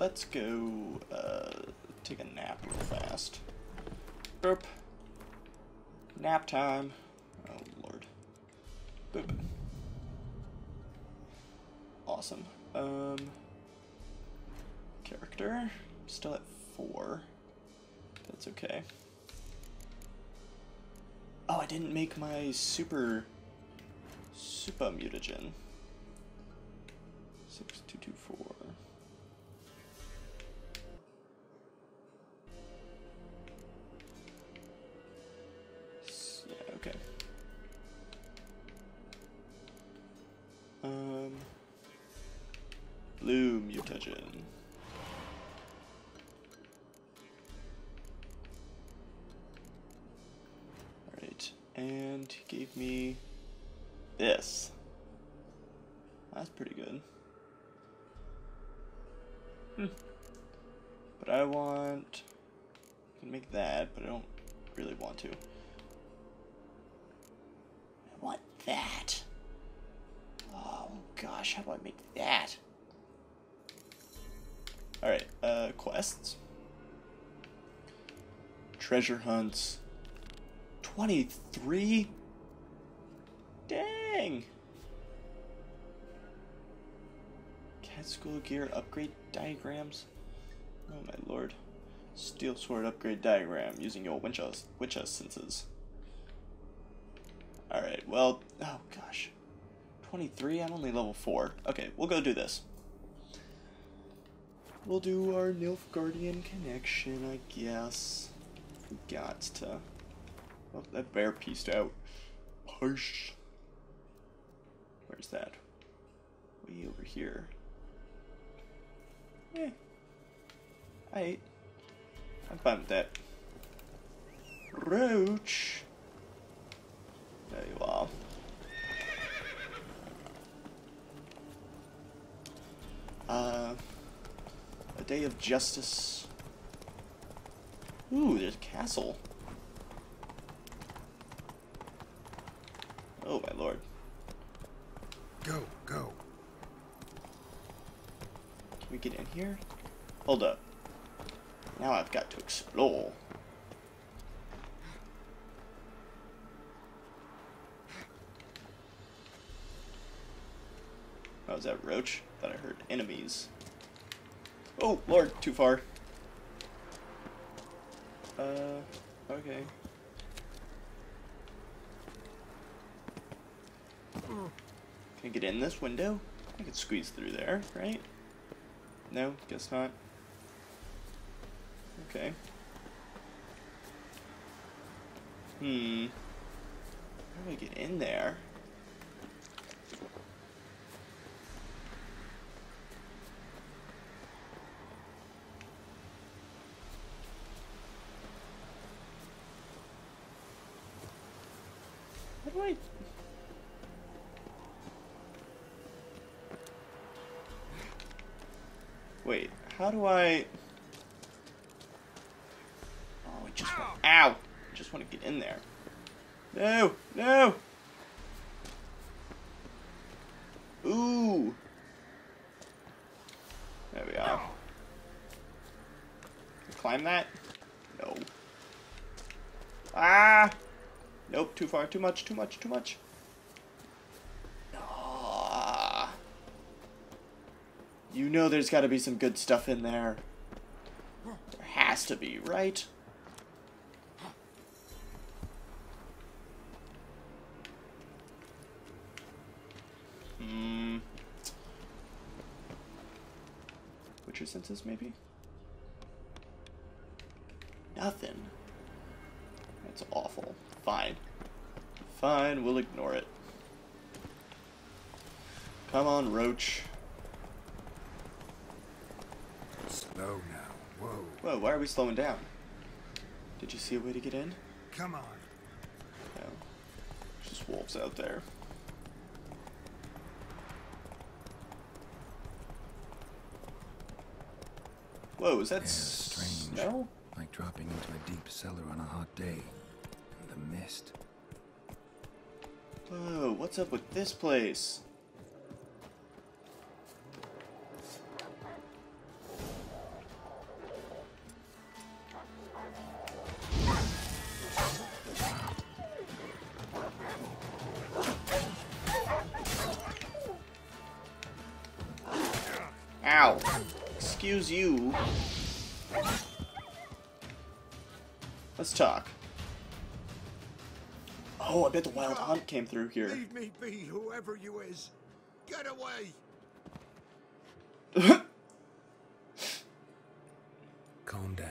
Let's go take a nap real fast. Burp. Nap time. Oh lord. Boop. Awesome. Character. Still at 4. That's okay. Oh, I didn't make my super mutagen. 6224. Yeah, okay. Blue mutagen. And he gave me this. That's pretty good. But I want... I can make that, but I don't really want to. I want that. Oh gosh, how do I make that? Alright, quests. Treasure hunts. 23? Dang! Cat school gear upgrade diagrams. Oh my lord. Steel sword upgrade diagram using your witch senses. Alright, well, oh gosh. 23? I'm only level 4. Okay, we'll go do this. We'll do our Nilfgaardian connection, I guess. We got to. Oh, that bear pieced out. Hush. Where's that? Way over here. Eh. Alright. I'm fine with that. Roach. There you are. A day of justice. Ooh, there's a castle. Oh my lord. Go, go. Can we get in here? Hold up. Now I've got to explore. Oh, is that Roach? Thought I heard enemies. Oh lord, too far. Okay. Can I get in this window? I could squeeze through there, right? No, guess not. Okay. How do I get in there? How do I... Wait, how do I... Oh, I just want... Ow! I just want to get in there. No! No! Ooh! There we are. Can I climb that? No. Ah! Nope, too far, too much, too much, too much. You know there's got to be some good stuff in there. There has to be, right? Witcher senses, maybe? Nothing. That's awful. Fine. Fine, we'll ignore it. Come on, Roach. Slow now. Whoa. Whoa, why are we slowing down? Did you see a way to get in? Come on. No. There's just wolves out there. Whoa, is that strange? Snow? Like dropping into a deep cellar on a hot day. And the mist. Whoa, what's up with this place? Ow. Excuse you. Let's talk. Oh, I bet the Wild Hunt came through here. Leave me be, whoever you is. Get away. Calm down.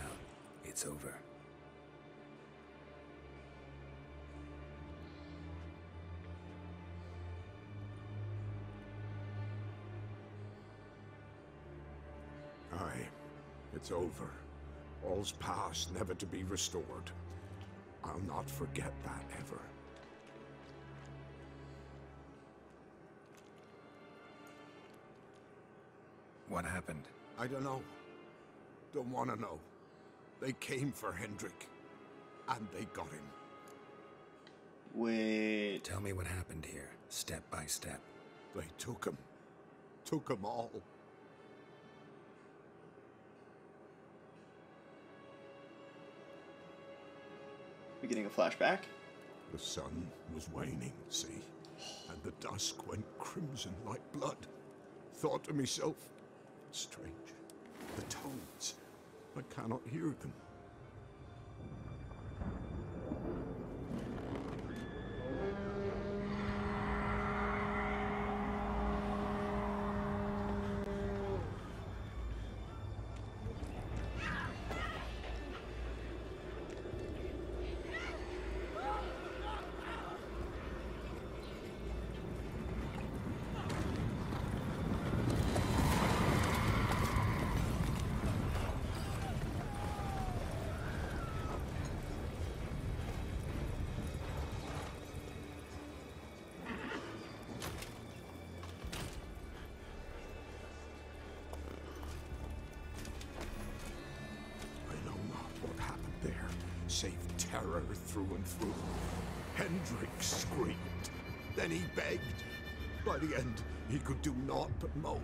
It's over. It's over. All's past, never to be restored. I'll not forget that ever. What happened? I don't know. Don't want to know. They came for Hendrix, and they got him. Wait. Tell me what happened here, step by step. They took him. Took him all. Getting a flashback. The sun was waning, see, and the dusk went crimson like blood. Thought to myself, strange, the toads, I cannot hear them. Saved terror through and through. Hendrix screamed, then he begged. By the end, he could do naught but moan.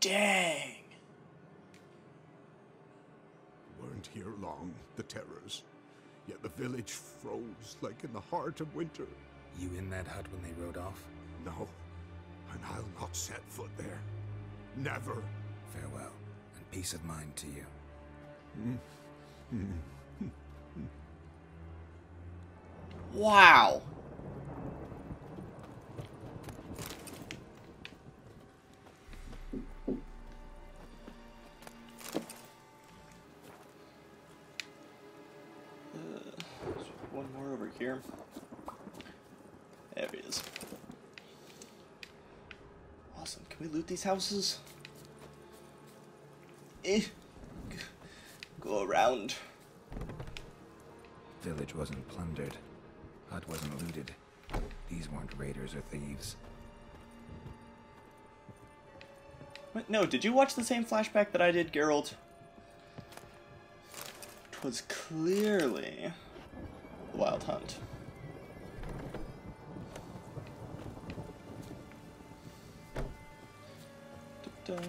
Dang! Weren't here long, the terrors. Yet the village froze like in the heart of winter. You in that hut when they rode off? No, and I'll not set foot there. Never. Farewell, and peace of mind to you. Wow! Here. There it is. Awesome. Can we loot these houses? Eh. Go around. Village wasn't plundered. Hut wasn't looted. These weren't raiders or thieves. Wait, no, did you watch the same flashback that I did, Geralt? 'Twas clearly... Wild Hunt. Da-da.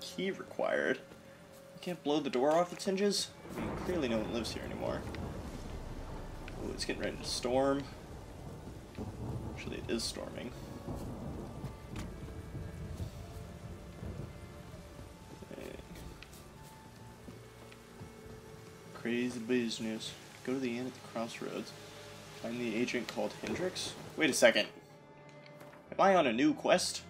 Key required. You can't blow the door off its hinges? I mean, clearly no one lives here anymore. Oh, it's getting ready to storm. Actually, it is storming. Crazy business. Go to the inn at the crossroads. Find the agent called Hendrix. Wait a second. Am I on a new quest?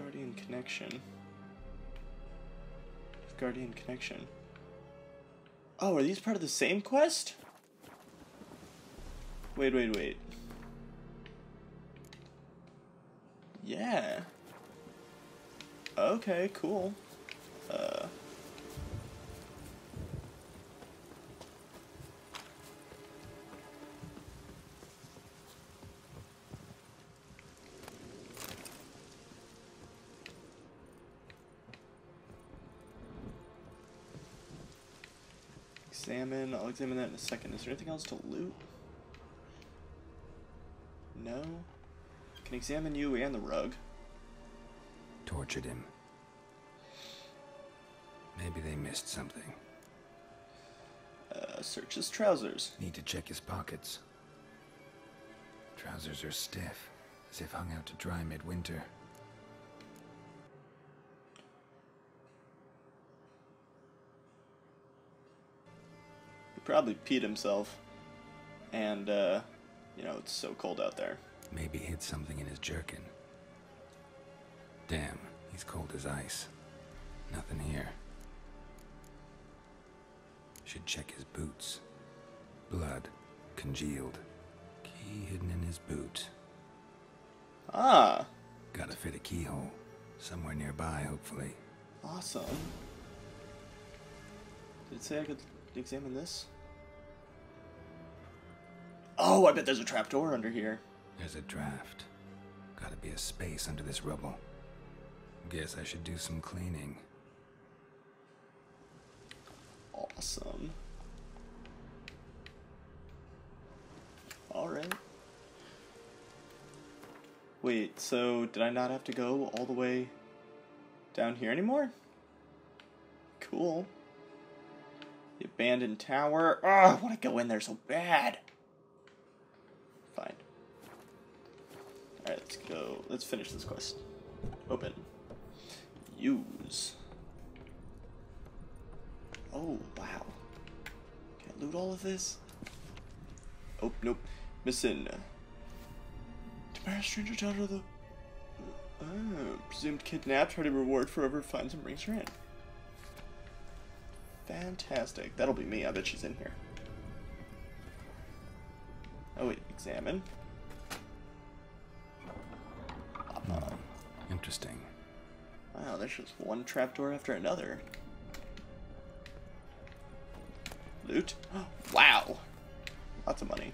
Guardian Connection. Guardian Connection. Oh, are these part of the same quest? Wait, wait, wait. Yeah. Okay, cool. Examine. I'll examine that in a second. Is there anything else to loot? No. Can examine you and the rug. Tortured him. Maybe they missed something. Search his trousers. Need to check his pockets. Trousers are stiff, as if hung out to dry midwinter. He probably peed himself. And, you know, it's so cold out there. Maybe hid something in his jerkin. Damn, he's cold as ice. Nothing here. Should check his boots. Blood. Congealed. Key hidden in his boot. Ah! Gotta fit a keyhole. Somewhere nearby, hopefully. Awesome. Did it say I could examine this? Oh, I bet there's a trapdoor under here. There's a draft. Gotta be a space under this rubble. Guess I should do some cleaning. Awesome. Alright. Wait, so did I not have to go all the way down here anymore? Cool. The abandoned tower. Ah, I want to go in there so bad. Fine. Alright, let's go. Let's finish this quest. Open. Use. Oh, wow. Can I loot all of this? Oh, nope. Missing. Demar, stranger child of the... Oh, presumed kidnapped. Hearty reward forever. Finds and brings her in. Fantastic. That'll be me. I bet she's in here. Oh, wait. Examine. Interesting. Wow, there's just one trapdoor after another. Loot. Wow. Lots of money.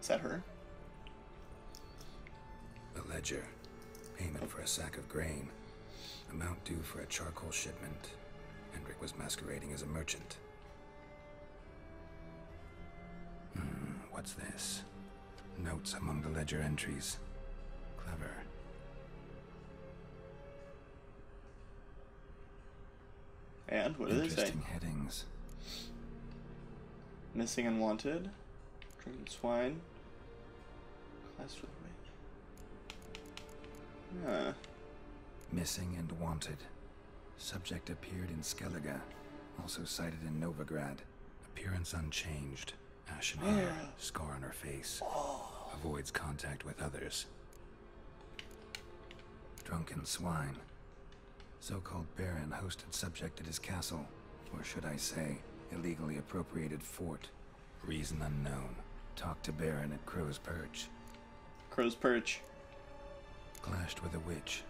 Is that her? A ledger. Payment for a sack of grain. Amount due for a charcoal shipment. Hendrix was masquerading as a merchant. What's this? Notes among the ledger entries. Clever. And what do they say? Interesting headings. Missing and wanted. Drinking swine. Class with me. Huh. Missing and wanted. Subject appeared in Skellige. Also cited in Novigrad. Appearance unchanged. Ashen hair. Scar on her face. Avoids contact with others. Drunken swine. So-called Baron hosted subject at his castle, or should I say, illegally appropriated fort. Reason unknown. Talked to Baron at Crow's Perch. Crow's Perch. Clashed with a witch.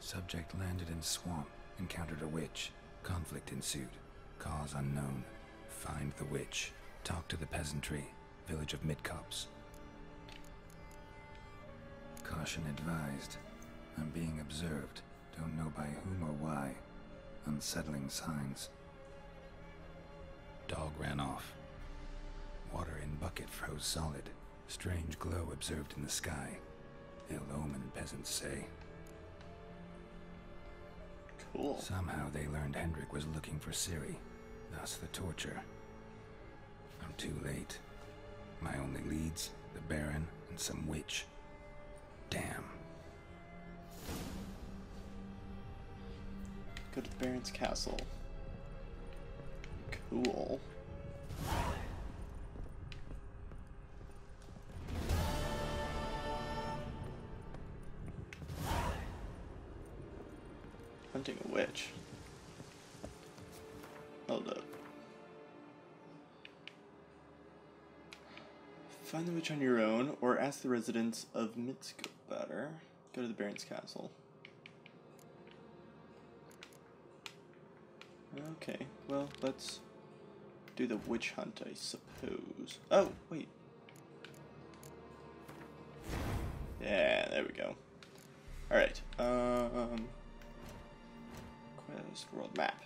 Subject landed in swamp, encountered a witch. Conflict ensued. Cause unknown. Find the witch. Talk to the peasantry. Village of Midcops. Caution advised. I'm being observed. Don't know by whom or why. Unsettling signs. Dog ran off. Water in bucket froze solid. Strange glow observed in the sky. Ill omen, peasants say. Cool. Somehow they learned Hendrix was looking for Ciri. Thus the torture. I'm too late. My only leads, the Baron and some witch. Damn. Go to the Baron's castle. Cool. Hunting a witch. Hold up. Find the witch on your own, or ask the residents of Mitsko Butter. Go to the Baron's castle. Okay, well, let's do the witch hunt, I suppose. Oh, wait. Yeah, there we go. Alright, quest world map.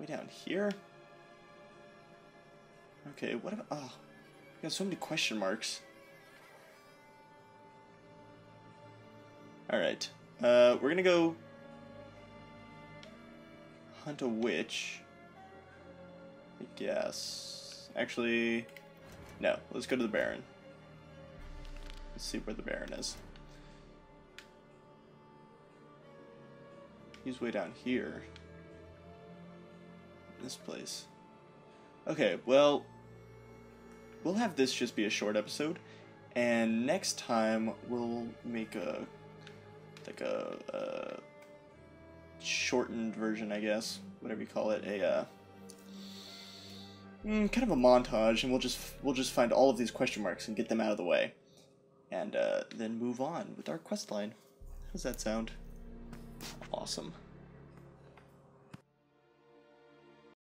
Way down here? Okay, what about, oh, I got so many question marks. Alright, we're gonna go hunt a witch, I guess. Actually, no, let's go to the Baron. Let's see where the Baron is. He's way down here. This place. Okay, well, we'll have this just be a short episode, and next time we'll make a, like a shortened version, I guess, whatever you call it, a, kind of a montage, and we'll just find all of these question marks and get them out of the way, and then move on with our quest line. How does that sound? Awesome.